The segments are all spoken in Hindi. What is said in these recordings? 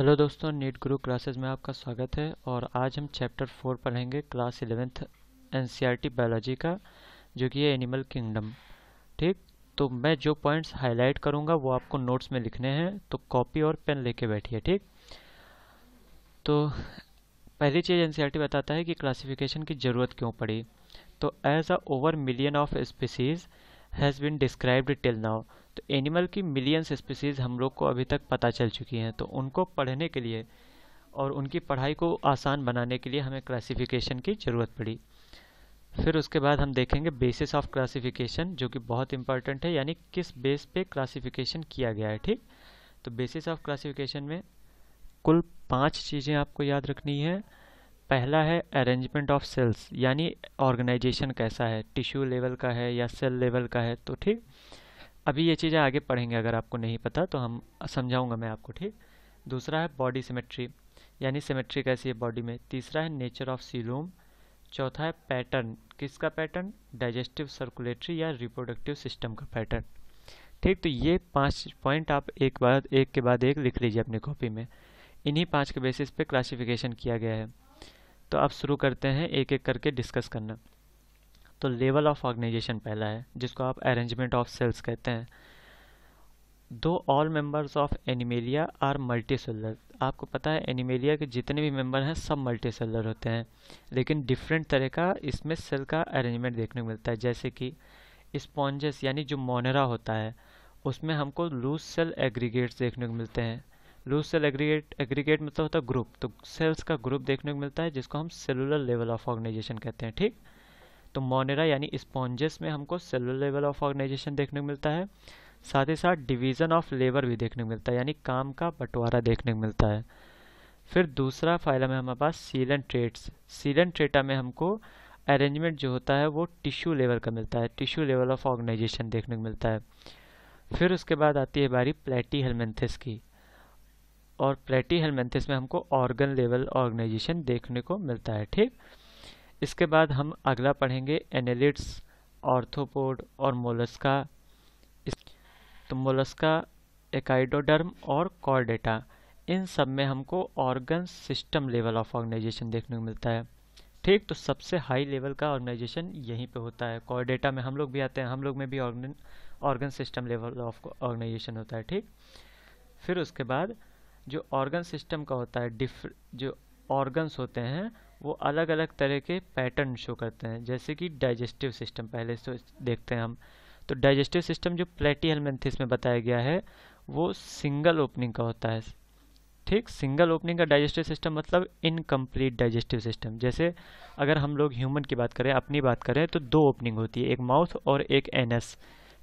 हेलो दोस्तों, नीट गुरु क्लासेस में आपका स्वागत है। और आज हम चैप्टर 4 पढ़ेंगे क्लास 11 NCERT बायोलॉजी का, जो कि है एनिमल किंगडम। ठीक, तो मैं जो पॉइंट्स हाईलाइट करूंगा वो आपको नोट्स में लिखने हैं, तो कॉपी और पेन लेके बैठिए। ठीक, तो पहली चीज़ NCERT बताता है कि क्लासिफिकेशन की ज़रूरत क्यों पड़ी। तो as a over million of species has been described till now, तो एनिमल की मिलियंस स्पीसीज़ हम लोग को अभी तक पता चल चुकी हैं। तो उनको पढ़ने के लिए और उनकी पढ़ाई को आसान बनाने के लिए हमें क्लासिफिकेशन की ज़रूरत पड़ी। फिर उसके बाद हम देखेंगे बेसिस ऑफ क्लासिफिकेशन, जो कि बहुत इंपॉर्टेंट है, यानी किस बेस पे क्लासिफिकेशन किया गया है। ठीक, तो बेसिस ऑफ क्लासिफिकेशन में कुल 5 चीज़ें आपको याद रखनी है। पहला है अरेंजमेंट ऑफ सेल्स, यानी ऑर्गेनाइजेशन कैसा है, टिश्यू लेवल का है या सेल लेवल का है। तो ठीक, अभी ये चीज़ें आगे पढ़ेंगे, अगर आपको नहीं पता तो हम समझाऊंगा मैं आपको। ठीक, दूसरा है बॉडी सिमेट्री, यानी सिमेट्री कैसी है बॉडी में। तीसरा है नेचर ऑफ सीलोम। चौथा है पैटर्न, किसका पैटर्न, डाइजेस्टिव, सर्कुलेटरी या रिप्रोडक्टिव सिस्टम का पैटर्न। ठीक, तो ये 5 पॉइंट आप एक के बाद एक लिख लीजिए अपनी कॉपी में। इन्हीं 5 के बेसिस पे क्लासिफिकेशन किया गया है। तो आप शुरू करते हैं एक एक करके डिस्कस करना। तो लेवल ऑफ ऑर्गेनाइजेशन पहला है, जिसको आप अरेंजमेंट ऑफ सेल्स कहते हैं। Though all members of Animalia are multicellular, आपको पता है एनिमेलिया के जितने भी मेंबर हैं सब मल्टीसेलुलर होते हैं, लेकिन डिफरेंट तरह का इसमें सेल का अरेंजमेंट देखने को मिलता है। जैसे कि स्पॉन्जेस, यानी जो मोनेरा होता है, उसमें हमको लूज सेल एग्रीगेट्स देखने को मिलते हैं। लूज सेल एग्रीगेट मतलब होता है ग्रुप, तो सेल्स का ग्रुप देखने को मिलता है, जिसको हम सेलुलर लेवल ऑफ ऑर्गेनाइजेशन कहते हैं। ठीक, तो मोनेरा यानी स्पॉन्जेस में हमको सेलुलर लेवल ऑफ ऑर्गेनाइजेशन देखने को मिलता है। साथ ही साथ डिवीज़न ऑफ लेबर भी देखने को मिलता है, यानी काम का बंटवारा देखने को मिलता है। फिर दूसरा फाइलम में हमारे पास सीलेंट्रेट्स। सीलेंट्रेटा में हमको अरेंजमेंट जो होता है वो टिश्यू लेवल का मिलता है, टिश्यू लेवल ऑफ ऑर्गेनाइजेशन देखने को मिलता है। फिर उसके बाद आती है बारी प्लैटीहेलमिन्थेस की, और प्लैटीहेलमिन्थेस में हमको ऑर्गन लेवल ऑर्गेनाइजेशन देखने को मिलता है। ठीक, इसके बाद हम अगला पढ़ेंगे एनेलिड्स, आर्थ्रोपोड और मोलस्का। तो मोलस्का, एकाइनोडर्म और कॉर्डेटा, इन सब में हमको organ system level of organisation देखने को मिलता है। ठीक, तो सबसे हाई लेवल का ऑर्गेनाइजेशन यहीं पे होता है। कॉर्डेटा में हम लोग भी आते हैं, हम लोग में भी organ system level of organisation होता है। ठीक, फिर उसके बाद जो ऑर्गन सिस्टम का होता है, जो ऑर्गन्स होते हैं वो अलग अलग तरह के पैटर्न शो करते हैं। जैसे कि डाइजेस्टिव सिस्टम पहले से देखते हैं हम। तो डाइजेस्टिव सिस्टम जो प्लैटीहेलमिन्थेस में बताया गया है वो सिंगल ओपनिंग का होता है। ठीक, सिंगल ओपनिंग का डाइजेस्टिव सिस्टम मतलब इनकम्प्लीट डाइजेस्टिव सिस्टम। जैसे अगर हम लोग ह्यूमन की बात करें, अपनी बात करें, तो 2 ओपनिंग होती है, एक माउथ और एक एनस।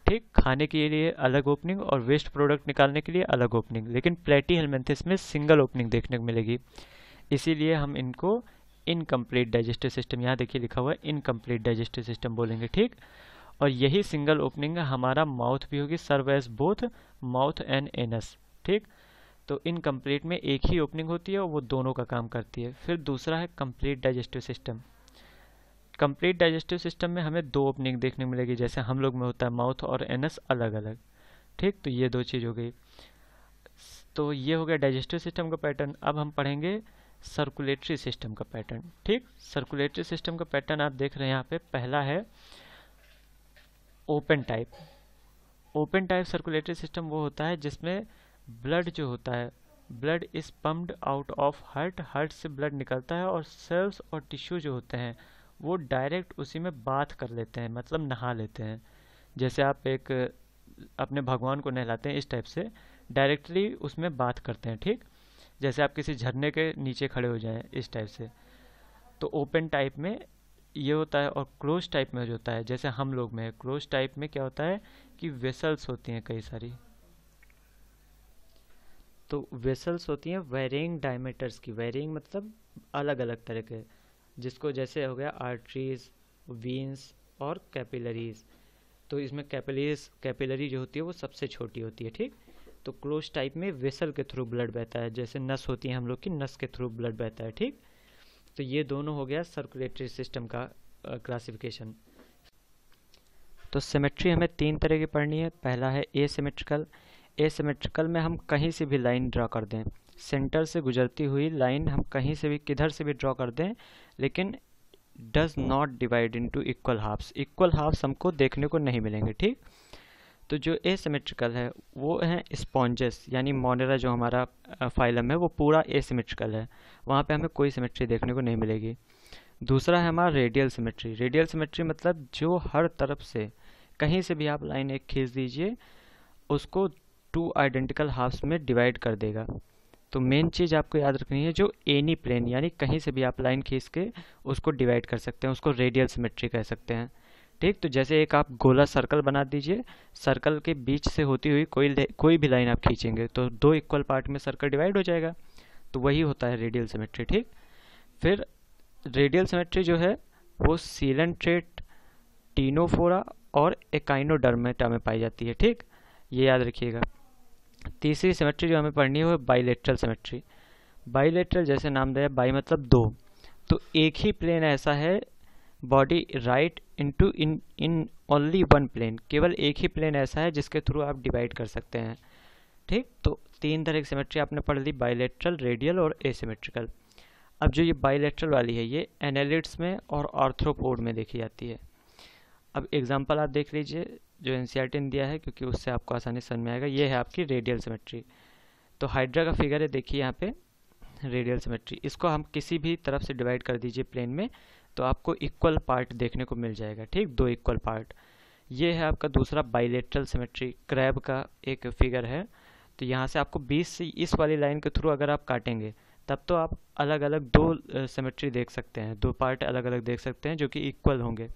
ठीक, खाने के लिए अलग ओपनिंग और वेस्ट प्रोडक्ट निकालने के लिए अलग ओपनिंग, लेकिन प्लैटीहेलमिन्थेस में सिंगल ओपनिंग देखने को मिलेगी, इसीलिए हम इनको इनकम्प्लीट डाइजेस्टिव सिस्टम, यहाँ देखिए लिखा हुआ है इनकम्प्लीट डाइजेस्टिव सिस्टम बोलेंगे। ठीक, और यही सिंगल ओपनिंग हमारा माउथ भी होगी, serve as both mouth and anus. ठीक, तो इनकम्प्लीट में एक ही ओपनिंग होती है और वो दोनों का काम करती है। फिर दूसरा है complete digestive system. Complete digestive system में हमें 2 ओपनिंग देखने को मिलेगी, जैसे हम लोग में होता है माउथ और एनस अलग अलग। ठीक, तो ये 2 चीज़ हो गई। तो ये हो गया डाइजेस्टिव सिस्टम का पैटर्न। अब हम पढ़ेंगे सर्कुलेटरी सिस्टम का पैटर्न। ठीक, सर्कुलेटरी सिस्टम का पैटर्न आप देख रहे हैं यहाँ पे। पहला है open type. Open type circulatory system वो होता है जिसमें ब्लड जो होता है, blood is pumped out of heart, heart से ब्लड निकलता है और सेल्स और टिश्यू जो होते हैं वो डायरेक्ट उसी में बाथ कर लेते हैं, मतलब नहा लेते हैं। जैसे आप एक अपने भगवान को नहलाते हैं, इस टाइप से डायरेक्टली उसमें बाथ करते हैं। ठीक, जैसे आप किसी झरने के नीचे खड़े हो जाएं, इस टाइप से। तो ओपन टाइप में ये होता है। और क्लोज टाइप में जो होता है, जैसे हम लोग में क्लोज टाइप में क्या होता है कि वेसल्स होती हैं कई सारी। तो वेसल्स होती हैं वेरिंग डायमीटर्स की, वेरिंग मतलब अलग अलग तरह के, जिसको जैसे हो गया आर्टरीज, वीन्स और कैपिलरीज। तो इसमें कैपिलरी जो होती है वो सबसे छोटी होती है। ठीक, तो क्लोज टाइप में वेसल के थ्रू ब्लड बहता है, जैसे नस होती है हम लोग की, नस के थ्रू ब्लड बहता है। ठीक, तो ये दोनों हो गया सर्कुलेटरी सिस्टम का क्लासिफिकेशन। तो सिमेट्री हमें 3 तरह की पढ़नी है। पहला है एसिमेट्रिकल। एसिमेट्रिकल में हम कहीं से भी लाइन ड्रा कर दें, सेंटर से गुजरती हुई लाइन हम कहीं से भी किधर से भी ड्रॉ कर दें, लेकिन does not divide into equal halves. Equal halves हमको देखने को नहीं मिलेंगे, ठीक। तो जो एसिमेट्रिकल है वो है स्पॉन्जेस, यानी मोनेरा जो हमारा फाइलम है वो पूरा एसिमेट्रिकल है, वहाँ पे हमें कोई सिमेट्री देखने को नहीं मिलेगी। दूसरा है हमारा रेडियल सिमेट्री। रेडियल सिमेट्री मतलब जो हर तरफ से कहीं से भी आप लाइन एक खींच दीजिए उसको टू आइडेंटिकल हाफ्स में डिवाइड कर देगा। तो मेन चीज़ आपको याद रखनी है जो एनी प्लेन, यानी कहीं से भी आप लाइन खींच के उसको डिवाइड कर सकते हैं, उसको रेडियल सिमेट्री कह सकते हैं, ठीक। तो जैसे एक आप गोला सर्कल बना दीजिए, सर्कल के बीच से होती हुई कोई भी लाइन आप खींचेंगे तो दो इक्वल पार्ट में सर्कल डिवाइड हो जाएगा, तो वही होता है रेडियल सिमेट्री, ठीक। फिर रेडियल सिमेट्री जो है वो सीलेंट्रेट, टीनोफोरा और एकाइनोडर्मेटा में पाई जाती है, ठीक, ये याद रखिएगा। तीसरी सिमेट्री जो हमें पढ़नी है वो बाइलेटरल सिमेट्री। बाइलेटरल जैसे नाम दिया, बाई मतलब दो, तो एक ही प्लेन ऐसा है body right into in only one plane, केवल एक ही प्लेन ऐसा है जिसके थ्रू आप डिवाइड कर सकते हैं, ठीक। तो तीन तरह की सिमेट्री आपने पढ़ ली, बाइलेटरल, रेडियल और एसिमेट्रिकल। अब जो ये बाइलेटरल वाली है ये एनालिड्स में और आर्थ्रोपोड में देखी जाती है। अब एग्जाम्पल आप देख लीजिए जो NCERT ने दिया है, क्योंकि उससे आपको आसानी समझ में आएगा। ये है आपकी रेडियल सिमेट्री, तो हाइड्रा का फिगर है, देखिए यहाँ पे रेडियल सिमेट्री। इसको हम किसी भी तरफ से डिवाइड कर दीजिए प्लेन में तो आपको इक्वल पार्ट देखने को मिल जाएगा, ठीक, दो इक्वल पार्ट। ये है आपका दूसरा बाइलेटरल सिमेट्री, क्रैब का एक फिगर है। तो यहाँ से आपको 20 से इस वाली लाइन के थ्रू अगर आप काटेंगे तब तो आप अलग अलग दो सिमेट्री देख सकते हैं, दो पार्ट अलग अलग देख सकते हैं जो कि इक्वल होंगे।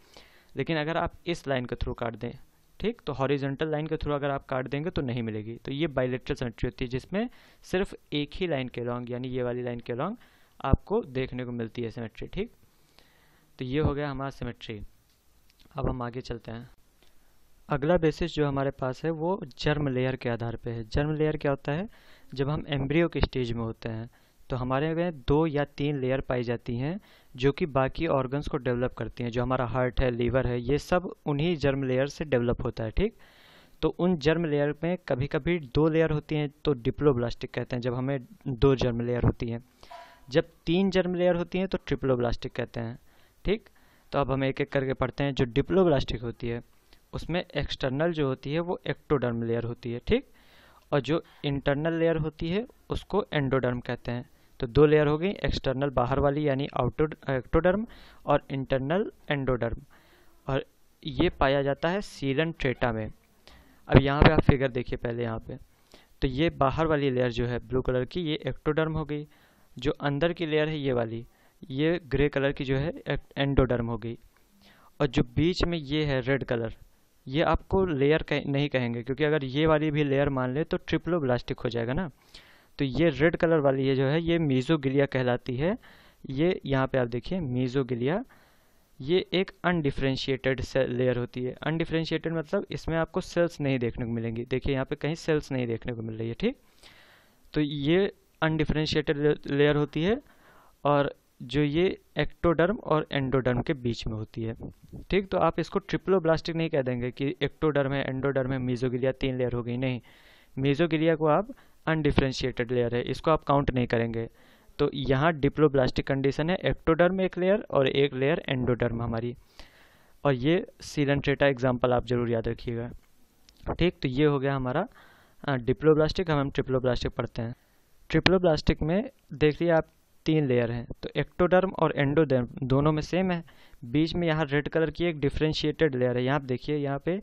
लेकिन अगर आप इस लाइन के थ्रू काट दें, ठीक, तो हॉरिजॉन्टल लाइन के थ्रू अगर आप काट देंगे तो नहीं मिलेगी। तो ये बाइलेटरल सिमेट्री होती है जिसमें सिर्फ एक ही लाइन के लॉन्ग, यानी ये वाली लाइन के लॉन्ग आपको देखने को मिलती है सिमेट्री, ठीक। तो ये हो गया हमारा सिमेट्री। अब हम आगे चलते हैं। अगला बेसिस जो हमारे पास है वो जर्म लेयर के आधार पे है। जर्म लेयर क्या होता है? जब हम एम्ब्रियो के स्टेज में होते हैं तो हमारे में 2 या 3 लेयर पाई जाती हैं जो कि बाकी ऑर्गन्स को डेवलप करती हैं। जो हमारा हार्ट है, लीवर है, ये सब उन्हीं जर्म लेयर से डेवलप होता है, ठीक। तो उन जर्म लेयर में कभी कभी 2 लेयर होती हैं तो डिप्लोब्लास्टिक कहते हैं, जब हमें 2 जर्म लेयर होती हैं। जब 3 जर्म लेयर होती हैं तो ट्रिप्लोब्लास्टिक कहते हैं, ठीक। तो अब हम एक एक करके पढ़ते हैं। जो डिप्लोब्लास्टिक होती है उसमें एक्सटर्नल जो होती है वो एक्टोडर्म लेयर होती है, ठीक, और जो इंटरनल लेयर होती है उसको एंडोडर्म कहते हैं। तो 2 लेयर हो गई, एक्सटर्नल बाहर वाली यानी आउटर एक्टोडर्म और इंटरनल एंडोडर्म, और ये पाया जाता है सीलेंट्रेटा में। अब यहाँ पे आप फिगर देखिए पहले, यहाँ पे तो ये बाहर वाली लेयर जो है ब्लू कलर की ये एक्टोडर्म हो गई, जो अंदर की लेयर है ये वाली, ये ग्रे कलर की जो है एंडोडर्म हो गई, और जो बीच में ये है रेड कलर, ये आपको लेयर नहीं कहेंगे क्योंकि अगर ये वाली भी लेयर मान ले तो ट्रिप्लोब्लास्टिक हो जाएगा ना। तो ये रेड कलर वाली ये जो है ये मीजोगिलिया कहलाती है। ये यहाँ पे आप देखिए मीजोगिलिया, ये एक अनडिफ्रेंशिएटेड लेयर होती है। अनडिफ्रेंशिएटेड मतलब इसमें आपको सेल्स नहीं देखने को मिलेंगी, देखिए यहाँ पे कहीं सेल्स नहीं देखने को मिल रही है, ठीक। तो ये अनडिफ्रेंशिएटेड लेयर होती है और जो ये एक्टोडर्म और एंडोडर्म के बीच में होती है, ठीक। तो आप इसको ट्रिप्लोब्लास्टिक नहीं कह देंगे कि एक्टोडर्म है, एंडोडर्म है, मीजोगिलिया, 3 लेयर हो गई, नहीं। मीजोगिलिया को आप अनडिफ्रेंशिएटेड लेयर है, इसको आप काउंट नहीं करेंगे। तो यहाँ डिप्लोब्लास्टिक कंडीशन है, एक्टोडर्म एक लेयर और एक लेयर एंडोडर्म हमारी, और ये सीलेंट्रेटा एग्जाम्पल आप जरूर याद रखिएगा, ठीक। तो ये हो गया हमारा डिप्लोब्लास्टिक। हम ट्रिप्लोब्लास्टिक पढ़ते हैं। ट्रिप्लोब्लास्टिक में देख लीजिए आप 3 लेयर हैं, तो एक्टोडर्म और एंडोडर्म दोनों में सेम है, बीच में यहाँ रेड कलर की एक डिफ्रेंशिएटेड लेयर है। यहाँ आप देखिए यहाँ पे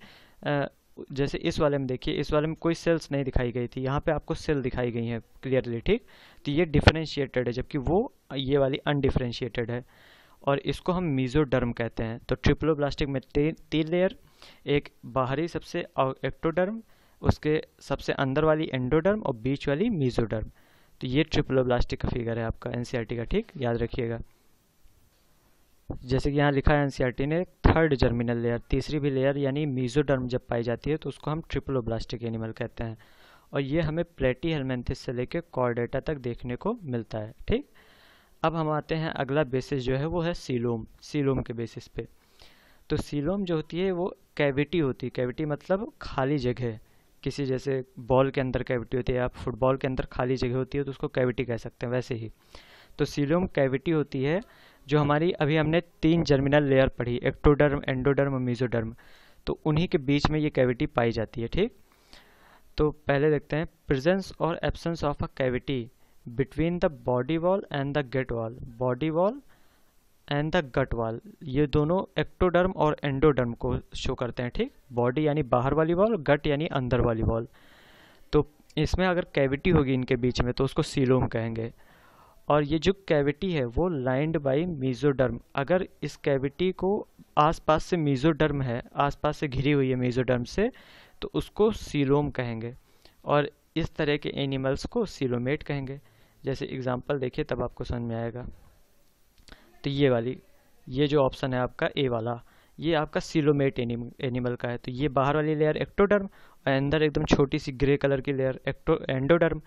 जैसे इस वाले में देखिए, इस वाले में कोई सेल्स नहीं दिखाई गई थी, यहाँ पे आपको सेल दिखाई गई है क्लियरली, ठीक। तो ये डिफ्रेंशिएटेड है जबकि वो ये वाली अनडिफ्रेंशिएटेड है, और इसको हम मीजोडर्म कहते हैं। तो ट्रिप्लोब्लास्टिक में 3 लेयर, एक बाहरी सबसे एक्टोडर्म, उसके सबसे अंदर वाली एंडोडर्म और बीच वाली मीजोडर्म। तो ये ट्रिप्लोब्लास्टिक का फिगर है आपका NCERT का, ठीक, याद रखिएगा। जैसे कि यहाँ लिखा है NCERT ने थर्ड जर्मिनल लेयर, तीसरी भी लेयर यानी मीजोडर्म जब पाई जाती है तो उसको हम ट्रिप्लोब्लास्टिक एनिमल कहते हैं, और ये हमें प्लेटीहेल्मिन्थिस से लेकर कॉर्डेटा तक देखने को मिलता है, ठीक। अब हम आते हैं अगला बेसिस जो है वो है सीलोम। सीलोम के बेसिस पे तो सीलोम जो होती है वो कैविटी होती है, कैविटी मतलब खाली जगह, किसी जैसे बॉल के अंदर कैविटी होती है या फुटबॉल के अंदर खाली जगह होती है तो उसको कैविटी कह सकते हैं, वैसे ही तो सीलियम कैविटी होती है जो हमारी अभी हमने तीन जर्मिनल लेयर पढ़ी, एक्टोडर्म, एंडोडर्म और मेसोडर्म, तो उन्हीं के बीच में ये कैविटी पाई जाती है। ठीक, तो पहले देखते हैं प्रेजेंस और absence of a cavity between the body wall and the gut wall. Body wall and the gut wall ये दोनों एक्टोडर्म और एंडोडर्म को शो करते हैं। ठीक, बॉडी यानी बाहर वाली वॉल, गट यानी अंदर वाली वॉल। तो इसमें अगर कैविटी होगी इनके बीच में तो उसको सीलोम कहेंगे। और ये जो कैविटी है वो लाइंड बाय मेसोडर्म, अगर इस कैविटी को आसपास से मेसोडर्म है, आसपास से घिरी हुई है मेसोडर्म से, तो उसको सीलोम कहेंगे और इस तरह के एनिमल्स को सीलोमेट कहेंगे। जैसे एग्जांपल देखिए तब आपको समझ में आएगा। तो ये वाली, ये जो ऑप्शन है आपका ए वाला, ये आपका सीलोमेट एनिमल का है। तो ये बाहर वाली लेयर एक्टोडर्म और अंदर एकदम छोटी सी ग्रे कलर की लेयर एंडोडर्म,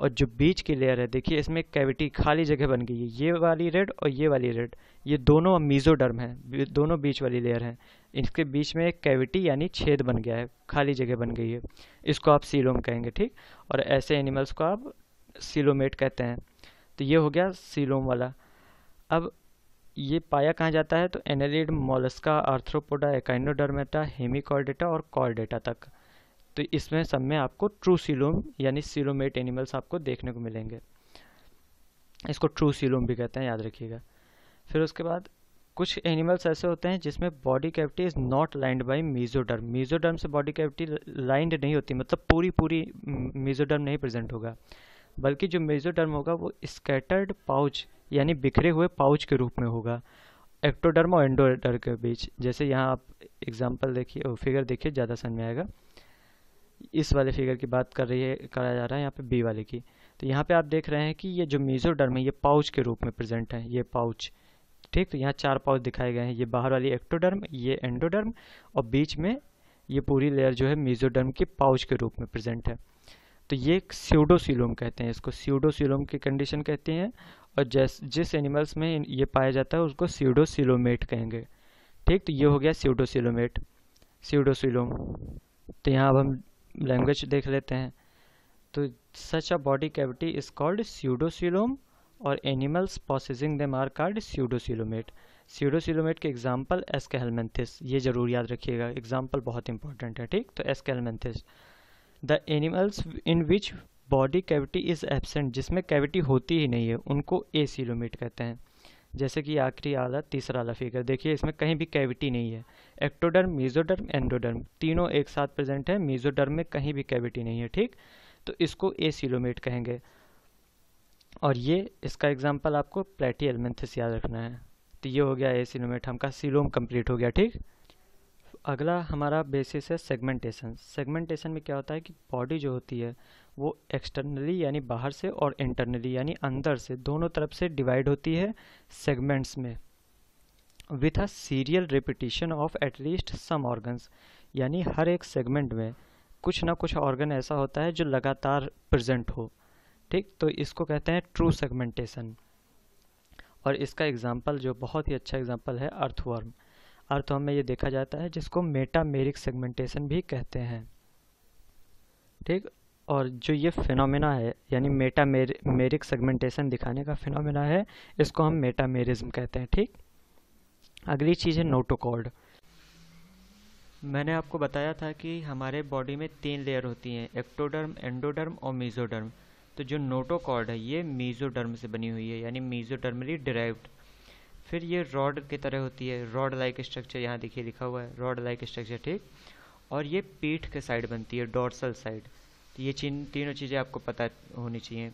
और जो बीच की लेयर है देखिए इसमें कैविटी खाली जगह बन गई है, ये वाली रेड और ये वाली रेड, ये दोनों मेसोडर्म हैं, दोनों बीच वाली लेयर हैं, इसके बीच में एक कैविटी यानी छेद बन गया है, खाली जगह बन गई है, इसको आप सीलोम कहेंगे। ठीक, और ऐसे एनिमल्स को आप सीलोमेट कहते हैं। तो ये हो गया सीलोम वाला। अब ये पाया कहाँ जाता है तो annelid, Mollusca, arthropoda, echinodermata, Hemichordata और कॉर्डेटा तक। तो इसमें सब में आपको ट्रू सीलोम यानी सीलोमेट एनिमल्स आपको देखने को मिलेंगे। इसको ट्रू सीलोम भी कहते हैं, याद रखिएगा। फिर उसके बाद कुछ एनिमल्स ऐसे होते हैं जिसमें body cavity is not lined by mesoderm. Mesoderm से बॉडी कैविटी लाइंड नहीं होती, मतलब पूरी मेसोडर्म नहीं प्रेजेंट होगा, बल्कि जो मेसोडर्म होगा वो स्कैटर्ड पाउच यानी बिखरे हुए पाउच के रूप में होगा एक्टोडर्म और एंडोडर्म के बीच। जैसे यहाँ आप एग्जाम्पल देखिए, फिगर देखिए, ज़्यादा समझ में आएगा। इस वाले फिगर की बात कर रही है, करा जा रहा है यहाँ पे बी वाले की। तो यहाँ पे आप देख रहे हैं कि ये जो मेसोडर्म है ये पाउच के रूप में प्रेजेंट है, ये पाउच। ठीक, तो यहाँ चार पाउच दिखाए गए हैं, ये बाहर वाली एक्टोडर्म, ये एंडोडर्म, और बीच में ये पूरी लेयर जो है मेसोडर्म के पाउच के रूप में प्रेजेंट है। तो ये स्यूडोसीलोम कहते हैं, इसको स्यूडोसीलोम की कंडीशन कहते हैं, और जिस एनिमल्स में ये पाया जाता है उसको स्यूडोसीलोमेट कहेंगे। ठीक, तो ये हो गया स्यूडोसीलोमेट, स्यूडोसीलोम। तो यहाँ अब हम लैंग्वेज देख लेते हैं। तो such a body cavity is called pseudocoelom और animals possessing them are called pseudocoelomate. Pseudocoelomate के एग्जांपल एस्केलमेंथिस, ये जरूर याद रखिएगा, एग्जांपल बहुत इंपॉर्टेंट है। ठीक, तो Aschelminthes the animals in which body cavity is absent, जिसमें कैविटी होती ही नहीं है, उनको एसीलोमेट कहते हैं। जैसे कि आखिरी वाला तीसरा वाला फिगर देखिए, इसमें कहीं भी कैविटी नहीं है। एक्टोडर्म, मेसोडर्म, एंडोडर्म तीनों एक साथ प्रेजेंट है, मेसोडर्म में कहीं भी कैविटी नहीं है। ठीक, तो इसको एसीलोमेट कहेंगे। और ये इसका एग्जांपल आपको प्लैटीहेलमिन्थेस याद रखना है। तो ये हो गया एसीलोमेट, हमका सीलोम कंप्लीट हो गया। ठीक, अगला हमारा बेसिस है सेगमेंटेशन। सेगमेंटेशन में क्या होता है कि बॉडी जो होती है वो एक्सटर्नली यानी बाहर से और इंटरनली यानी अंदर से, दोनों तरफ से डिवाइड होती है सेगमेंट्स में with a serial repetition of at least some organs. यानी हर एक सेगमेंट में कुछ ना कुछ ऑर्गन ऐसा होता है जो लगातार प्रेजेंट हो। ठीक, तो इसको कहते हैं ट्रू सेगमेंटेशन। और इसका एग्जाम्पल जो बहुत ही अच्छा एग्जाम्पल है अर्थवर्म। अर्थवर्म में ये देखा जाता है जिसको मेटामेरिक सेगमेंटेशन भी कहते हैं। ठीक, और जो ये फिनोमेना है यानी मेटामेरिक सेगमेंटेशन दिखाने का फिनोमेना है, इसको हम मेटामेरिज्म कहते हैं। ठीक, अगली चीज़ है नोटोकॉर्ड। मैंने आपको बताया था कि हमारे बॉडी में तीन लेयर होती हैं, एक्टोडर्म, एंडोडर्म और मेसोडर्म। तो जो नोटोकॉर्ड है ये मेसोडर्म से बनी हुई है यानी मेसोडर्मली डिराइव्ड। फिर ये रॉड की तरह होती है, रॉड लाइक स्ट्रक्चर, यहाँ देखिए लिखा हुआ है रॉड लाइक स्ट्रक्चर। ठीक, और ये पीठ के साइड बनती है, डॉर्सल साइड। तो ये तीनों चीज़ें आपको पता होनी चाहिए।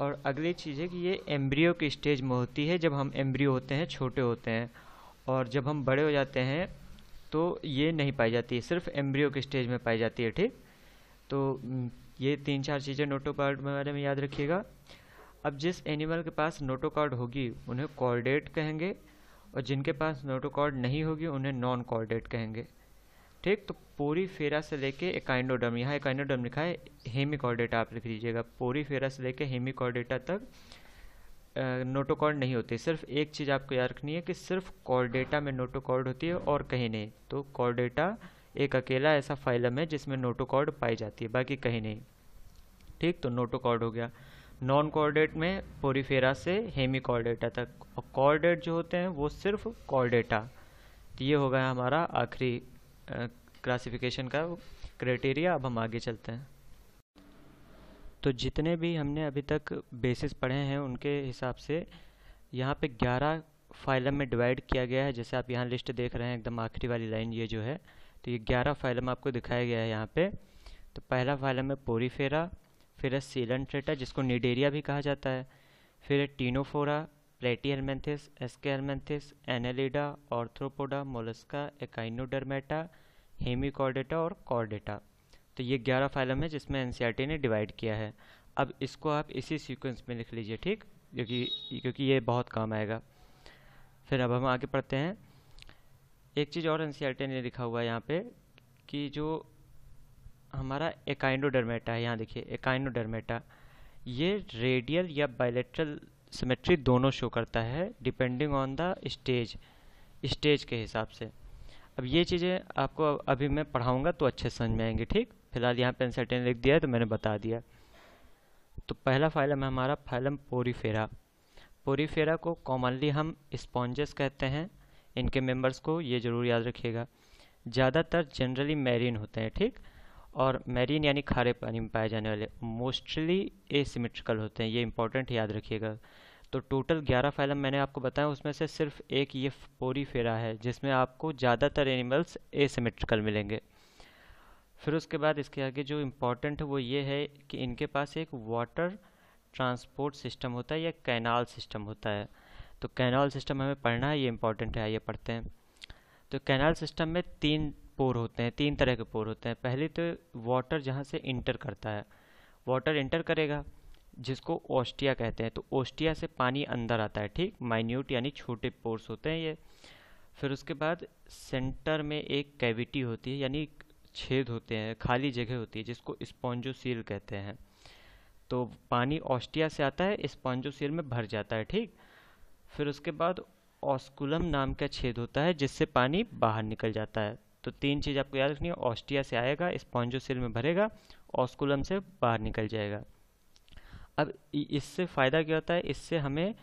और अगली चीज़ है कि ये एम्ब्रियो की स्टेज में होती है, जब हम एम्ब्रियो होते हैं, छोटे होते हैं, और जब हम बड़े हो जाते हैं तो ये नहीं पाई जाती है, सिर्फ एम्ब्रियो की स्टेज में पाई जाती है। ठीक, तो ये तीन चार चीज़ें नोटोकॉर्ड के बारे में याद रखिएगा। अब जिस एनिमल के पास नोटोकॉर्ड होगी उन्हें कॉर्डेट कहेंगे, और जिनके पास नोटोकॉर्ड नहीं होगी उन्हें नॉन कॉर्डेट कहेंगे। ठीक, तो पोरीफेरा से लेके एकाइनोडर्म, यहाँ एकाइनोडर्म लिखा है, हेमिकॉर्डेटा आप लिख लीजिएगा, पोरीफेरा से लेके हेमिकॉर्डेटा तक नोटोकॉर्ड नहीं होते। सिर्फ एक चीज़ आपको याद रखनी है कि सिर्फ कॉर्डेटा में नोटोकॉर्ड होती है और कहीं नहीं। तो कॉर्डेटा एक अकेला ऐसा फाइलम है जिसमें नोटोकॉर्ड पाई जाती है, बाकी कहीं नहीं। ठीक, तो नोटोकॉर्ड हो गया। नॉन कॉर्डेट में पोरीफेरा से हेमी कॉर्डेटा तक, और कॉर्डेट जो होते हैं वो सिर्फ कॉर्डेटा। तो ये हो गया हमारा आखिरी क्लासिफिकेशन का क्राइटेरिया। अब हम आगे चलते हैं। तो जितने भी हमने अभी तक बेसिस पढ़े हैं उनके हिसाब से यहाँ पे 11 फाइलम में डिवाइड किया गया है। जैसे आप यहाँ लिस्ट देख रहे हैं, एकदम आखिरी वाली लाइन ये जो है, तो ये 11 फाइलम आपको दिखाया गया है यहाँ पे। तो पहला फाइलम है पोरीफेरा, फिर है सीलेंट्रेटा जिसको निडेरिया भी कहा जाता है, फिर है Ctenophora, Platyhelminthes, Aschelminthes, Annelida, Arthropoda, Mollusca, Echinodermata, Hemichordata और कॉर्डेटा। तो ये 11 फाइलम है जिसमें NCERT ने डिवाइड किया है। अब इसको आप इसी सीक्वेंस में लिख लीजिए, ठीक, क्योंकि ये बहुत काम आएगा। फिर अब हम आगे पढ़ते हैं। एक चीज़ और NCERT ने लिखा हुआ है यहाँ पे कि जो हमारा एकाइनोडर्मेटा है, यहाँ देखिए एकाइनोडर्मेटा, ये रेडियल या बायलैटरल सिमेट्री दोनों शो करता है डिपेंडिंग ऑन द स्टेज के हिसाब से। अब ये चीज़ें आपको अभी मैं पढ़ाऊंगा तो अच्छे समझ में आएंगे, ठीक। फिलहाल यहाँ पे NCERT लिख दिया है तो मैंने बता दिया। तो पहला फाइलम है हमारा फाइलम पोरीफेरा। पोरीफेरा को कॉमनली हम स्पॉन्जेस कहते हैं, इनके मेम्बर्स को ये ज़रूर याद रखिएगा। ज़्यादातर जनरली मैरीन होते हैं, ठीक, और मैरीन यानी खारे पानी में पाए जाने वाले, मोस्टली एसिमेट्रिकल होते हैं, ये इंपॉर्टेंट याद रखिएगा। तो टोटल 11 फाइलम मैंने आपको बताया, उसमें से सिर्फ एक ये पोरीफेरा है जिसमें आपको ज़्यादातर एनिमल्स एसिमेट्रिकल मिलेंगे। फिर उसके बाद इसके आगे जो इम्पॉर्टेंट है वो ये है कि इनके पास एक वाटर ट्रांसपोर्ट सिस्टम होता है या कैनाल सिस्टम होता है। तो कैनाल सिस्टम हमें पढ़ना है, ये इम्पॉर्टेंट है, ये पढ़ते हैं। तो कैनाल सिस्टम में तीन तरह के पोर होते हैं। पहले तो वाटर जहाँ से इंटर करता है, वाटर इंटर करेगा जिसको ओस्टिया कहते हैं, तो ओस्टिया से पानी अंदर आता है, ठीक, माइन्यूट यानी छोटे पोर्स होते हैं ये। फिर उसके बाद सेंटर में एक कैविटी होती है यानी छेद होते हैं, खाली जगह होती है जिसको स्पॉन्जोसील कहते हैं। तो पानी ओस्टिया से आता है, स्पॉन्जोसील में भर जाता है, ठीक। फिर उसके बाद ऑस्कुलम नाम का छेद होता है जिससे पानी बाहर निकल जाता है। तो तीन चीज़ आपको याद रखनी है, ऑस्टिया से आएगा, स्पॉन्जोसील में भरेगा, ऑस्कुलम से बाहर निकल जाएगा। अब इससे फ़ायदा क्या होता है, इससे हमें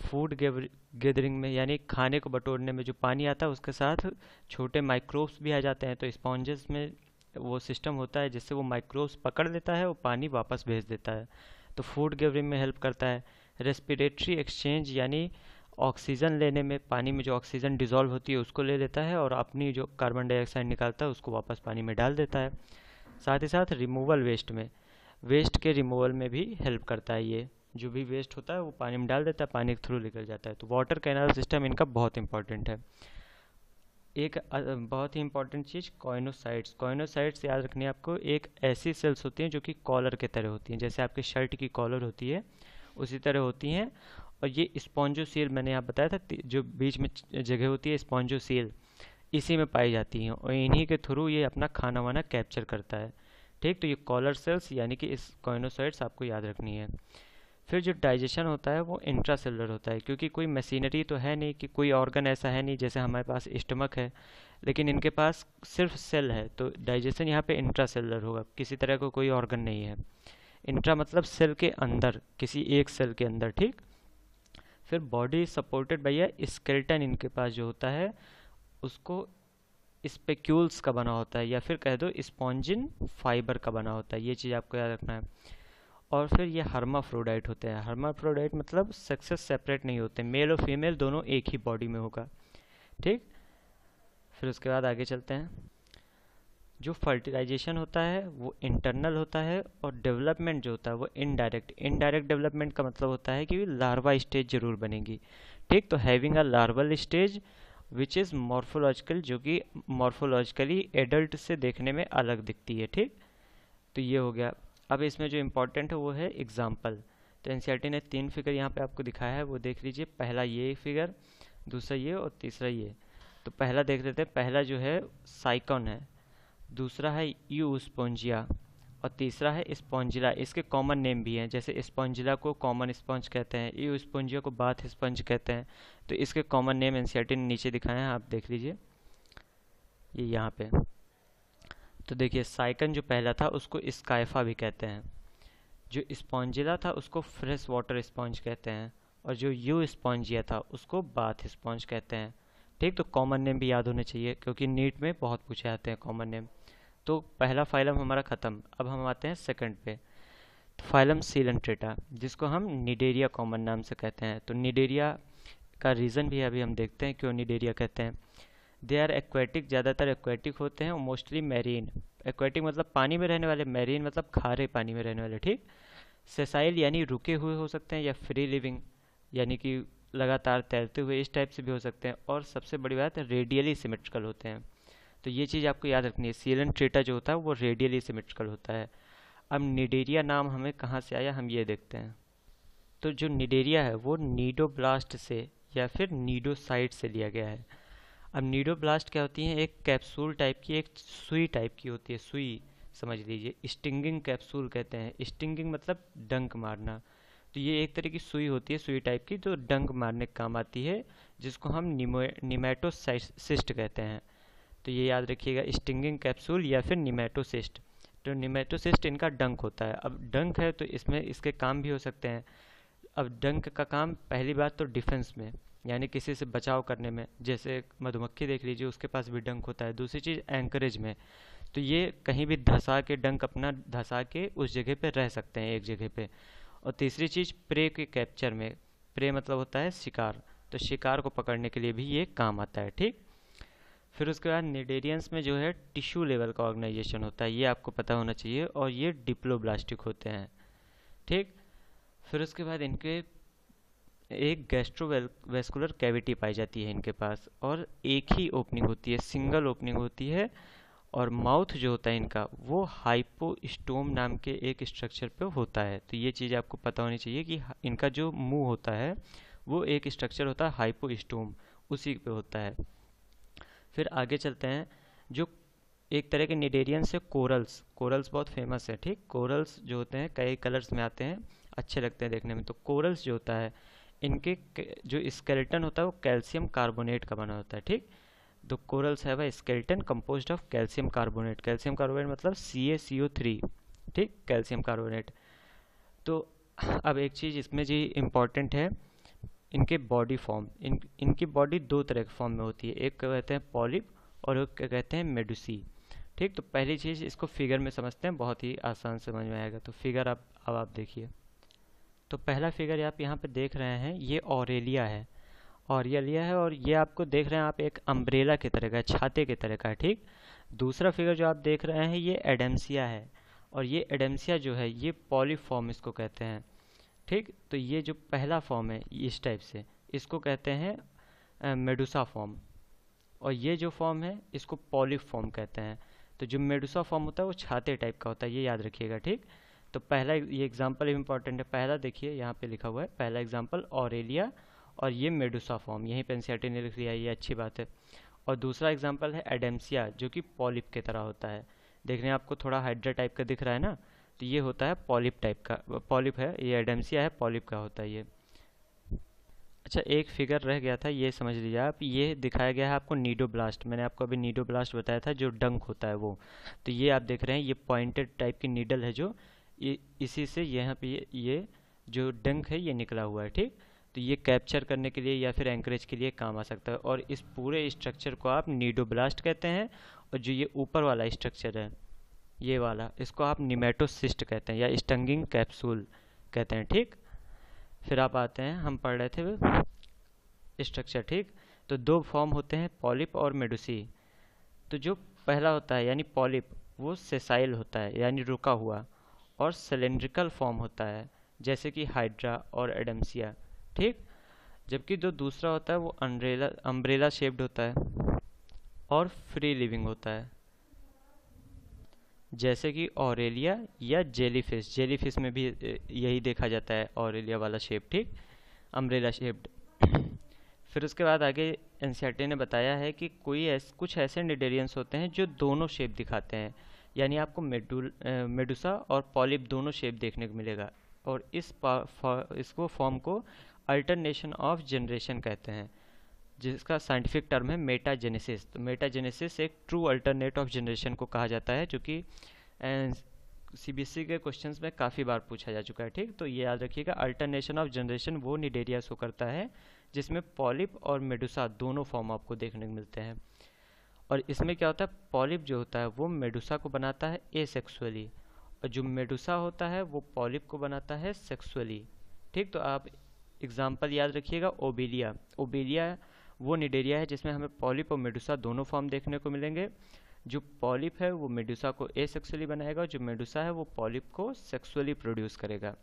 फूड गैदरिंग में यानी खाने को बटोरने में जो पानी आता है उसके साथ छोटे माइक्रोब्स भी आ जाते हैं। तो स्पॉन्जेस में वो सिस्टम होता है जिससे वो माइक्रोब्स पकड़ लेता है और पानी वापस भेज देता है, तो फूड गैदरिंग में हेल्प करता है। रेस्पिरेटरी एक्सचेंज यानी ऑक्सीजन लेने में, पानी में जो ऑक्सीजन डिज़ोल्व होती है उसको ले लेता है और अपनी जो कार्बन डाइऑक्साइड निकालता है उसको वापस पानी में डाल देता है। साथ ही साथ रिमूवल वेस्ट के रिमूवल में भी हेल्प करता है, ये जो भी वेस्ट होता है वो पानी में डाल देता है, पानी के थ्रू निकल जाता है। तो वाटर कैनाल सिस्टम इनका बहुत इंपॉर्टेंट है। एक बहुत ही इंपॉर्टेंट चीज़ कॉइनोसाइट्स। कॉइनोसाइट्स याद रखनी है आपको, एक ऐसी सेल्स होती हैं जो कि कॉलर के तरह होती हैं, जैसे आपके शर्ट की कॉलर होती है उसी तरह होती हैं। और ये स्पॉन्जोसील मैंने यहाँ बताया था, जो बीच में जगह होती है स्पॉन्जोसील, इसी में पाई जाती हैं और इन्हीं के थ्रू ये अपना खाना वाना कैप्चर करता है, ठीक। तो ये कॉलर सेल्स यानी कि इस कॉइनोसाइट्स आपको याद रखनी है। फिर जो डाइजेशन होता है वो इंट्रासेलुलर होता है, क्योंकि कोई मशीनरी तो है नहीं, कि कोई ऑर्गन ऐसा है नहीं, जैसे हमारे पास स्टमक है लेकिन इनके पास सिर्फ सेल है, तो डाइजेशन यहाँ पे इंट्रासेलुलर होगा, किसी तरह का कोई ऑर्गन नहीं है। इंट्रा मतलब सेल के अंदर, किसी एक सेल के अंदर, ठीक। फिर body supported by a skeleton, इनके पास जो होता है उसको स्पेक्यूल्स का बना होता है या फिर कह दो स्पॉन्जिन फाइबर का बना होता है, ये चीज़ आपको याद रखना है। और फिर ये हर्माफ्रोडाइट होते हैं। हर्माफ्रोडाइट मतलब सेक्सेस सेपरेट नहीं होते, मेल और फीमेल दोनों एक ही बॉडी में होगा, ठीक। फिर उसके बाद आगे चलते हैं। जो फर्टिलाइजेशन होता है वो इंटरनल होता है और डेवलपमेंट जो होता है वो इनडायरेक्ट डेवलपमेंट का मतलब होता है कि लार्वा स्टेज जरूर बनेगी, ठीक। तो having a larval stage which is morphological, जो कि मॉर्फोलॉजिकली एडल्ट से देखने में अलग दिखती है, ठीक। तो ये हो गया। अब इसमें जो इम्पोर्टेंट है वो है एग्जाम्पल। तो NCERT ने 3 फिगर यहाँ पे आपको दिखाया है, वो देख लीजिए। पहला ये फिगर, दूसरा ये और तीसरा ये। तो पहला देख लेते हैं। पहला जो है साइकॉन है, दूसरा है यू स्पॉन्जिया और तीसरा है स्पॉन्जिला। इसके कॉमन नेम भी हैं, जैसे स्पॉन्जिला को कॉमन स्पॉन्ज कहते हैं, यू स्पॉन्जिया को बाथ स्पंज कहते हैं। तो इसके कॉमन नेम NCERT ने नीचे दिखाए हैं, आप देख लीजिए ये यहाँ पे। तो देखिए साइकन जो पहला था उसको स्काइफा भी कहते हैं, जो स्पॉन्जिला था उसको फ्रेश वाटर स्पॉन्ज कहते हैं, और जो यू स्पॉन्जिया था उसको बाथ स्पॉन्ज कहते हैं। ठीक, तो कॉमन नेम भी याद होने चाहिए क्योंकि नीट में बहुत पूछे आते हैं कॉमन नेम। तो पहला फाइलम हमारा ख़त्म। अब हम आते हैं सेकंड पे, तो फाइलम सीलेंट्रेटा, जिसको हम निडेरिया कॉमन नाम से कहते हैं। तो निडेरिया का रीज़न भी अभी हम देखते हैं क्यों निडेरिया कहते हैं। दे आर एक्वेटिक, ज़्यादातर एक्वेटिक होते हैं, मोस्टली मैरीन। एक्वेटिक मतलब पानी में रहने वाले, मैरीन मतलब खारे पानी में रहने वाले। ठीक, सेसाइल यानी रुके हुए हो सकते हैं, या फ्री लिविंग यानी कि लगातार तैरते हुए, इस टाइप से भी हो सकते हैं। और सबसे बड़ी बात है रेडियली सिमेट्रिकल होते हैं। तो ये चीज़ आपको याद रखनी है, सीलेंट्रेटा जो होता है वो रेडियली सिमेट्रिकल होता है। अब निडेरिया नाम हमें कहाँ से आया हम ये देखते हैं। तो जो निडेरिया है वो नीडोब्लास्ट से या फिर नीडोसाइट से लिया गया है। अब नीडोब्लास्ट क्या होती है, एक कैप्सूल टाइप की, एक सुई टाइप की होती है, सुई समझ लीजिए, स्टिंगिंग कैप्सूल कहते हैं। स्टिंगिंग मतलब डंक मारना, तो ये एक तरह की सुई होती है, सुई टाइप की, जो डंक मारने के काम आती है, जिसको हम निमेटोसिस्ट कहते हैं। तो ये याद रखिएगा, स्टिंगिंग कैप्सूल या फिर निमेटोसिस्ट। तो निमेटोसिस्ट इनका डंक होता है। अब डंक है तो इसमें इसके काम भी हो सकते हैं। अब डंक का काम पहली बात तो डिफेंस में, यानी किसी से बचाव करने में, जैसे मधुमक्खी देख लीजिए उसके पास भी डंक होता है। दूसरी चीज़ एंकरेज में, तो ये कहीं भी धंसा के, डंक अपना धंसा के उस जगह पे रह सकते हैं, एक जगह पे। और तीसरी चीज़ प्रे के कैप्चर में, प्रे मतलब होता है शिकार, तो शिकार को पकड़ने के लिए भी ये काम आता है। ठीक, फिर उसके बाद निडेरियंस में जो है टिश्यू लेवल का ऑर्गेनाइजेशन होता है, ये आपको पता होना चाहिए, और ये डिप्लोब्लास्टिक होते हैं। ठीक, फिर उसके बाद इनके एक गैस्ट्रोवेस्कुलर कैविटी पाई जाती है इनके पास, और एक ही ओपनिंग होती है, सिंगल ओपनिंग होती है। और माउथ जो होता है इनका वो हाइपोस्टोम नाम के एक स्ट्रक्चर पे होता है। तो ये चीज़ आपको पता होनी चाहिए कि इनका जो मुंह होता है वो एक स्ट्रक्चर होता है हाइपोस्टोम, उसी पे होता है। फिर आगे चलते हैं, जो एक तरह के निडेरियंस है कोरल्स, कोरल्स बहुत फेमस है। ठीक, कोरल्स जो होते हैं कई कलर्स में आते हैं, अच्छे लगते हैं देखने में। तो कोरल्स जो होता है इनके जो स्केलेटन होता है वो कैल्शियम कार्बोनेट का बना होता है। ठीक, तो corals have a skeleton composed of calcium carbonate, calcium carbonate मतलब CaCO3। ठीक, कैल्शियम कार्बोनेट। तो अब एक चीज़ इसमें जी इम्पॉर्टेंट है, इनके बॉडी फॉर्म, इनकी बॉडी दो तरह के फॉर्म में होती है, एक कहते हैं पॉलिप और एक कहते हैं मेडुसी। ठीक, तो पहली चीज़ इसको फिगर में समझते हैं, बहुत ही आसान समझ में आएगा। तो फिगर आप अब आप देखिए, तो पहला फिगर आप यहाँ पे देख रहे हैं, ये ऑरेलिया है, ऑरेलिया है, और ये आपको देख रहे हैं आप एक अम्ब्रेला की तरह का, छाते की तरह का। ठीक, दूसरा फिगर जो आप देख रहे हैं ये एडेम्सिया है, और ये एडेम्सिया जो है ये पॉलीफॉर्म इसको कहते हैं। ठीक, तो ये जो पहला फॉर्म है इस टाइप से, इसको कहते हैं मेडुसा फॉर्म, और ये जो फॉर्म है इसको पॉलिप फॉर्म कहते हैं। तो जो मेडुसा फॉर्म होता है वो छाते टाइप का होता है, ये याद रखिएगा। ठीक, तो पहला ये एग्जाम्पल इंपॉर्टेंट है, पहला देखिए यहाँ पे लिखा हुआ है, पहला एग्जाम्पल ऑरेलिया और ये मेडुसा फॉर्म, यहीं पे NCERT ने लिख लिया, ये अच्छी बात है। और दूसरा एग्जाम्पल है एडेम्सिया, जो कि पॉलिप की तरह होता है, देखने आपको थोड़ा हाइड्रा टाइप का दिख रहा है ना, तो ये होता है पॉलिप टाइप का, पॉलिप है ये, एडेम्सिया है, पॉलिप का होता है ये। अच्छा, एक फिगर रह गया था, ये समझ लीजिए आप, ये दिखाया गया है आपको नीडोब्लास्ट, मैंने आपको अभी नीडोब्लास्ट बताया था, जो डंक होता है वो। तो ये आप देख रहे हैं, ये पॉइंटेड टाइप की नीडल है, जो इसी से यहाँ पे ये जो डंक है ये निकला हुआ है। ठीक, तो ये कैप्चर करने के लिए या फिर एंकरेज के लिए काम आ सकता है, और इस पूरे स्ट्रक्चर को आप नीडोब्लास्ट कहते हैं, और जो ये ऊपर वाला स्ट्रक्चर है ये वाला, इसको आप निमेटोसिस्ट कहते हैं या स्टिंगिंग कैप्सूल कहते हैं। ठीक, फिर आप आते हैं, हम पढ़ रहे थे स्ट्रक्चर। ठीक, तो दो फॉर्म होते हैं पॉलिप और मेडुसी। तो जो पहला होता है यानी पॉलिप वो सेसाइल होता है यानी रुका हुआ, और सिलेंड्रिकल फॉर्म होता है जैसे कि हाइड्रा और एडेम्सिया। ठीक, जबकि जो दूसरा होता है वो अम्ब्रेला शेप्ड होता है और फ्री लिविंग होता है जैसे कि ऑरेलिया या जेलीफिश, जेलीफिश में भी यही देखा जाता है ऑरेलिया वाला शेप। ठीक, अम्ब्रेला शेप्ड। फिर उसके बाद आगे NCERT ने बताया है कि कुछ ऐसे निडेरियंस होते हैं जो दोनों शेप दिखाते हैं, यानी आपको मेडुसा और पॉलिप दोनों शेप देखने को मिलेगा, और इसको फॉर्म को अल्टरनेशन ऑफ जनरेशन कहते हैं। जिसका साइंटिफिक टर्म है मेटाजेनेसिस। तो मेटाजेनेसिस एक ट्रू अल्टरनेट ऑफ जनरेशन को कहा जाता है, जो कि CBSE के क्वेश्चंस में काफ़ी बार पूछा जा चुका है। ठीक, तो ये याद रखिएगा, अल्टरनेशन ऑफ जनरेशन वो निडेरिया शो करता है जिसमें पॉलिप और मेडुसा दोनों फॉर्म आपको देखने को मिलते हैं। और इसमें क्या होता है, पॉलिप जो होता है वो मेडुसा को बनाता है एसेक्सुअली, और जो मेडुसा होता है वो पॉलिप को बनाता है सेक्सुअली। ठीक, तो आप एग्जाम्पल याद रखिएगा, ओबेलिया। ओबेलिया वो निडेरिया है जिसमें हमें पॉलिप और मेडुसा दोनों फॉर्म देखने को मिलेंगे। जो पॉलिप है वो मेडुसा को एसेक्सुअली बनाएगा, और जो मेडुसा है वो पॉलिप को सेक्सुअली प्रोड्यूस करेगा।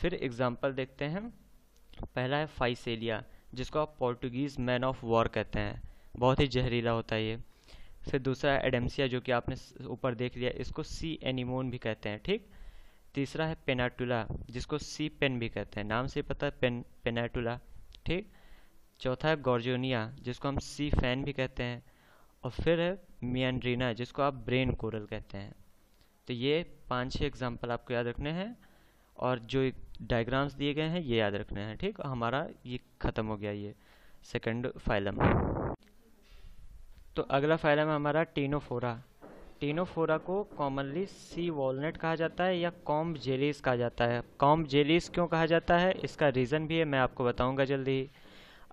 फिर एग्जाम्पल देखते हैं, पहला है फाइसेलिया, जिसको आप पोर्टुगीज मैन ऑफ वॉर कहते हैं, बहुत ही जहरीला होता है ये। फिर दूसरा है एडमसिया, जो कि आपने ऊपर देख लिया, इसको सी एनिमोन भी कहते हैं। ठीक, तीसरा है पेनाटुला, जिसको सी पेन भी कहते हैं, नाम से पता है पेन, पेनाटुला। ठीक, चौथा है गॉर्जोनिया, जिसको हम सी फैन भी कहते हैं। और फिर है मियांड्रीना, जिसको आप ब्रेन कोरल कहते हैं। तो ये 5-6 एग्जाम्पल आपको याद रखने हैं, और जो डायग्राम्स दिए गए हैं ये याद रखने हैं। ठीक, हमारा ये ख़त्म हो गया, ये सेकंड फाइलम। तो अगला फाइलम है हमारा टीनोफोरा। टीनोफोरा को कॉमनली सी वॉलनट कहा जाता है या कॉम्ब जेलीस कहा जाता है। कॉम्ब जेलीस क्यों कहा जाता है, इसका रीज़न भी है, मैं आपको बताऊंगा जल्दी ही।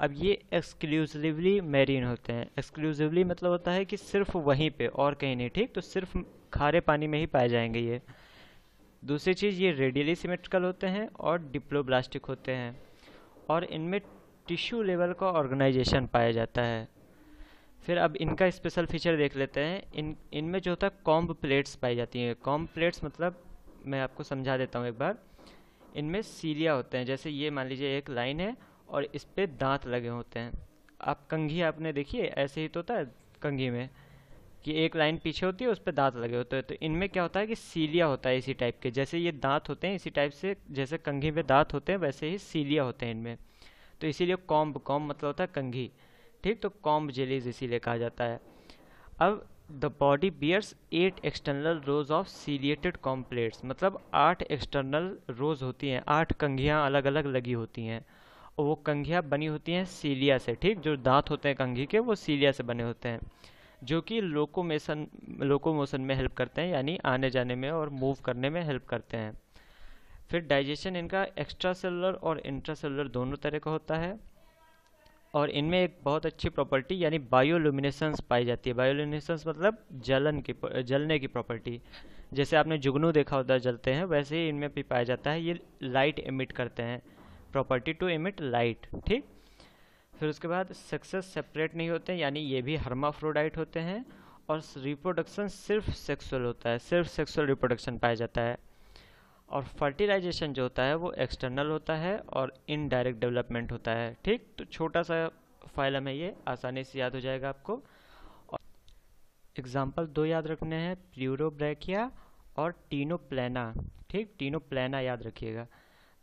अब ये एक्सक्लूसिवली मैरीन होते हैं। एक्सक्लूसिवली मतलब होता है कि सिर्फ वहीं पे और कहीं नहीं। ठीक, तो सिर्फ खारे पानी में ही पाए जाएंगे ये। दूसरी चीज़, ये रेडियली सिमेट्रिकल होते हैं और डिप्लोब्लास्टिक होते हैं, और इनमें टिश्यू लेवल का ऑर्गेनाइजेशन पाया जाता है। फिर अब इनका स्पेशल फीचर देख लेते हैं। इनमें जो होता है कॉम्ब प्लेट्स पाई जाती हैं। कॉम्ब प्लेट्स मतलब मैं आपको समझा देता हूँ एक बार। इनमें सीलिया होते हैं, जैसे ये मान लीजिए एक लाइन है और इस पे दांत लगे होते हैं। आप कंघी आपने देखी है, ऐसे ही तो होता है कंघी में कि एक लाइन पीछे होती है, उस पे दांत लगे होते हैं। तो इनमें क्या होता है कि सीलिया होता है इसी टाइप के, जैसे ये दांत होते हैं इसी टाइप से, जैसे कंघी में दांत होते हैं वैसे ही सीलिया होते हैं इनमें। तो इसीलिए कॉम्ब, कॉम्ब मतलब होता है कंघी। ठीक, तो कॉम्ब जेलीज इसीलिए कहा जाता है। अब the body bears 8 external rows of ciliated comb plates, मतलब 8 एक्सटर्नल रोज होती हैं, 8 कंघियाँ अलग अलग लगी होती हैं, और वो कंघियाँ बनी होती हैं सीलिया से। ठीक, जो दांत होते हैं कंघी के वो सीलिया से बने होते हैं, जो कि लोकोमोशन में हेल्प करते हैं, यानी आने जाने में और मूव करने में हेल्प करते हैं। फिर डाइजेशन इनका एक्स्ट्रा सेलुलर और इंट्रा सेलुलर दोनों तरह का होता है, और इनमें एक बहुत अच्छी प्रॉपर्टी यानी बायोल्यूमिनेसेंस पाई जाती है। बायोल्यूमिनेसेंस मतलब जलने की प्रॉपर्टी। जैसे आपने जुगनू देखा होता है जलते हैं, वैसे ही इनमें भी पाया जाता है। ये लाइट एमिट करते हैं, प्रॉपर्टी टू एमिट लाइट। ठीक, फिर उसके बाद सेक्सेस सेपरेट नहीं होते, यानी ये भी हर्माफ्रोडाइट होते हैं, और रिप्रोडक्शन सिर्फ सेक्सुअल होता है, सिर्फ सेक्सुअल रिप्रोडक्शन पाया जाता है। और फर्टिलाइजेशन जो होता है वो एक्सटर्नल होता है और इनडायरेक्ट डेवलपमेंट होता है। ठीक, तो छोटा सा फाइलम है ये, आसानी से याद हो जाएगा आपको। और एग्जाम्पल 2 याद रखने हैं, प्ल्यूरोब्रैकिया और टीनोप्लाना। ठीक, टीनोप्लाना याद रखिएगा।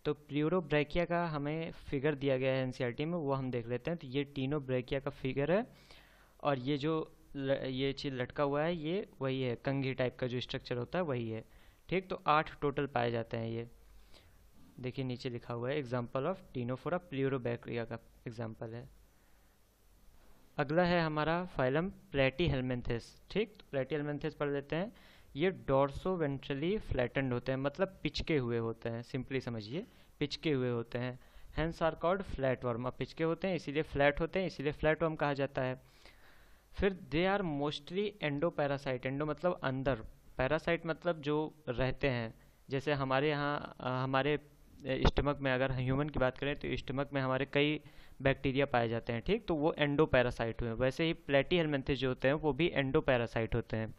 तो प्ल्यूरोब्रैकिया का हमें फिगर दिया गया है NCRT में, वो हम देख लेते हैं। तो ये टीनोब्रैकिया का फिगर है, और ये जो ये चीज़ लटका हुआ है ये वही है, कंघी टाइप का जो स्ट्रक्चर होता है वही है। ठीक, तो 8 टोटल पाए जाते हैं ये। देखिए नीचे लिखा हुआ है एग्जाम्पल ऑफ टीनोफोरा, प्ल्यूरोब्रैकिया का एग्जाम्पल है। अगला है हमारा फाइलम प्लैटीहेल्मिन्थेस। ठीक, तो प्लैटीहेल्मिन्थेस पढ़ लेते हैं। ये डॉर्सो वेंट्रली फ्लैटेंड होते हैं, मतलब पिचके हुए होते हैं, सिंपली समझिए पिचके हुए होते हैं। Hence are called flat worm, अब पिचके होते हैं इसीलिए फ्लैट होते हैं, इसीलिए फ्लैट वर्म कहा जाता है। फिर they are mostly endo parasite, endo मतलब अंदर, पैरासाइट मतलब जो रहते हैं। जैसे हमारे यहाँ हमारे स्टमक में, अगर ह्यूमन की बात करें तो स्टमक में हमारे कई बैक्टीरिया पाए जाते हैं। ठीक, तो वो एंडो पैरासाइट हुए। वैसे ही प्लैटीहेल्मिन्थेस जो होते हैं वो भी एंडो पैरासाइट होते हैं।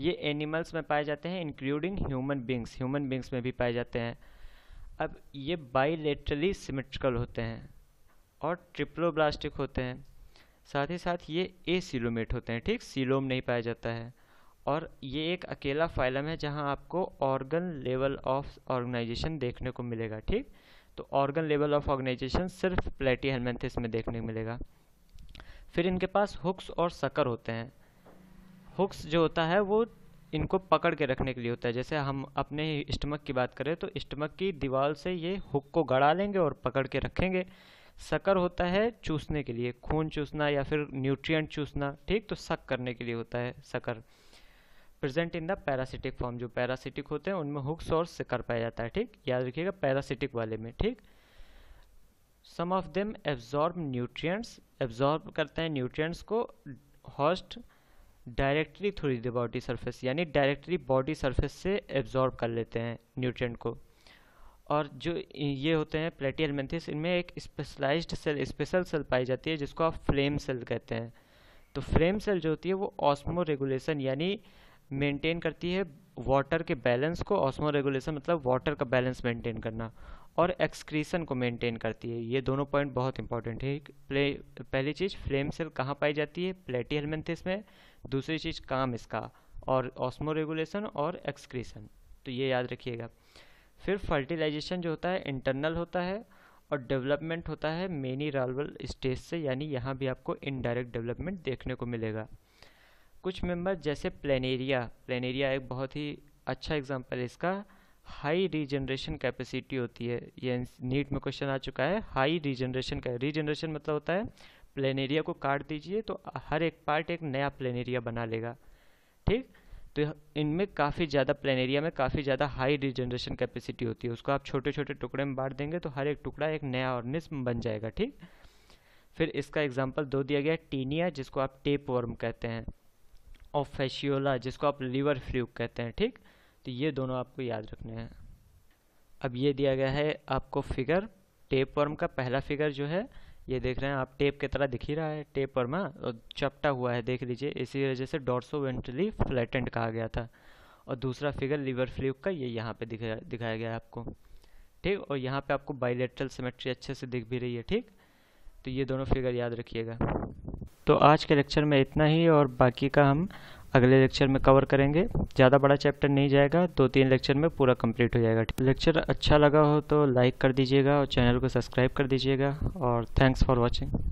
ये एनिमल्स में पाए जाते हैं, including human beings, human beings में भी पाए जाते हैं। अब ये बाईलेटरली सिमेट्रिकल होते हैं और ट्रिप्लोब्लास्टिक होते हैं, साथ ही साथ ये एसिलोमेट होते हैं। ठीक, सिलोम नहीं पाया जाता है। और ये एक अकेला फाइलम है जहां आपको ऑर्गन लेवल ऑफ ऑर्गेनाइजेशन देखने को मिलेगा। ठीक, तो ऑर्गन लेवल ऑफ ऑर्गेनाइजेशन सिर्फ प्लैटीहेल्मिन्थेस में देखने को मिलेगा। फिर इनके पास हुक्स और सकर होते हैं। हुक्स जो होता है वो इनको पकड़ के रखने के लिए होता है। जैसे हम अपने स्टमक की बात करें तो स्टमक की दीवार से ये हुक को गड़ा लेंगे और पकड़ के रखेंगे। सकर होता है चूसने के लिए, खून चूसना या फिर न्यूट्रिएंट चूसना, ठीक, तो सक करने के लिए होता है sucker. Present in the parasitic form, जो पैरासिटिक होते हैं उनमें हुक्स और सिकर पाया जाता है, ठीक, याद रखिएगा पैरासिटिक वाले में, ठीक। Some of them absorb nutrients, absorb करते हैं न्यूट्रिएंट्स को host directly through the body surface, यानी डायरेक्टली बॉडी सरफेस से एब्जॉर्ब कर लेते हैं न्यूट्रिएंट को। और जो ये होते हैं प्लेटिहेलमिन्थीस, इनमें एक स्पेशलाइज्ड सेल, स्पेशल सेल पाई जाती है जिसको आप फ्लेम सेल कहते हैं। तो फ्लेम सेल जो होती है वो ऑस्मो रेगुलेशन यानी मेंटेन करती है वाटर के बैलेंस को, ऑस्मो रेगुलेशन मतलब वाटर का बैलेंस मेंटेन करना, और एक्सक्रीशन को मेंटेन करती है। ये दोनों पॉइंट बहुत इंपॉर्टेंट है। पहली चीज़ फ्लेम सेल कहाँ पाई जाती है, प्लेटिहेलमिन्थीस में, दूसरी चीज़ काम इसका और ऑस्मो रेगुलेशन और एक्सक्रीशन, तो ये याद रखिएगा। फिर फर्टिलाइजेशन जो होता है इंटरनल होता है, और डेवलपमेंट होता है मेनिरालवल स्टेज से, यानी यहाँ भी आपको इनडायरेक्ट डेवलपमेंट देखने को मिलेगा। कुछ मेंबर जैसे प्लेनेरिया, प्लेनेरिया एक बहुत ही अच्छा एग्जांपल है इसका, हाई रीजनरेशन कैपेसिटी होती है, ये नीट में क्वेश्चन आ चुका है। हाई रीजनरेशन का, रीजनरेशन मतलब होता है प्लेनेरिया को काट दीजिए तो हर एक पार्ट एक नया प्लेनेरिया बना लेगा, ठीक। तो इनमें काफ़ी ज़्यादा, प्लेनेरिया में काफ़ी ज़्यादा हाई रीजनरेशन कैपेसिटी होती है, उसको आप छोटे छोटे टुकड़े में बांट देंगे तो हर एक टुकड़ा एक नया ऑर्गेनिज्म बन जाएगा, ठीक। फिर इसका एग्जांपल दो दिया गया है, टीनिया जिसको आप टेप वर्म कहते हैं, और फेशियोला जिसको आप लीवर फ्लूक कहते हैं, ठीक। तो ये दोनों आपको याद रखने हैं। अब ये दिया गया है आपको फिगर, टेप वर्म का पहला फिगर जो है ये देख रहे हैं आप, टेप की तरह दिख ही रहा है टेप वर्म, और चपटा हुआ है देख लीजिए, इसी वजह से डॉर्सो वेंट्रली फ्लैटेंड कहा गया था। और दूसरा फिगर लीवर फ्लूक का, ये यहाँ पे दिखाया गया है आपको, ठीक। और यहाँ पे आपको बाइलेटरल सिमेट्री अच्छे से दिख भी रही है, ठीक। तो ये दोनों फिगर याद रखिएगा। तो आज के लेक्चर में इतना ही, और बाकी का हम अगले लेक्चर में कवर करेंगे। ज़्यादा बड़ा चैप्टर नहीं जाएगा, 2-3 लेक्चर में पूरा कंप्लीट हो जाएगा। लेक्चर अच्छा लगा हो तो लाइक कर दीजिएगा और चैनल को सब्सक्राइब कर दीजिएगा, और थैंक्स फॉर वॉचिंग।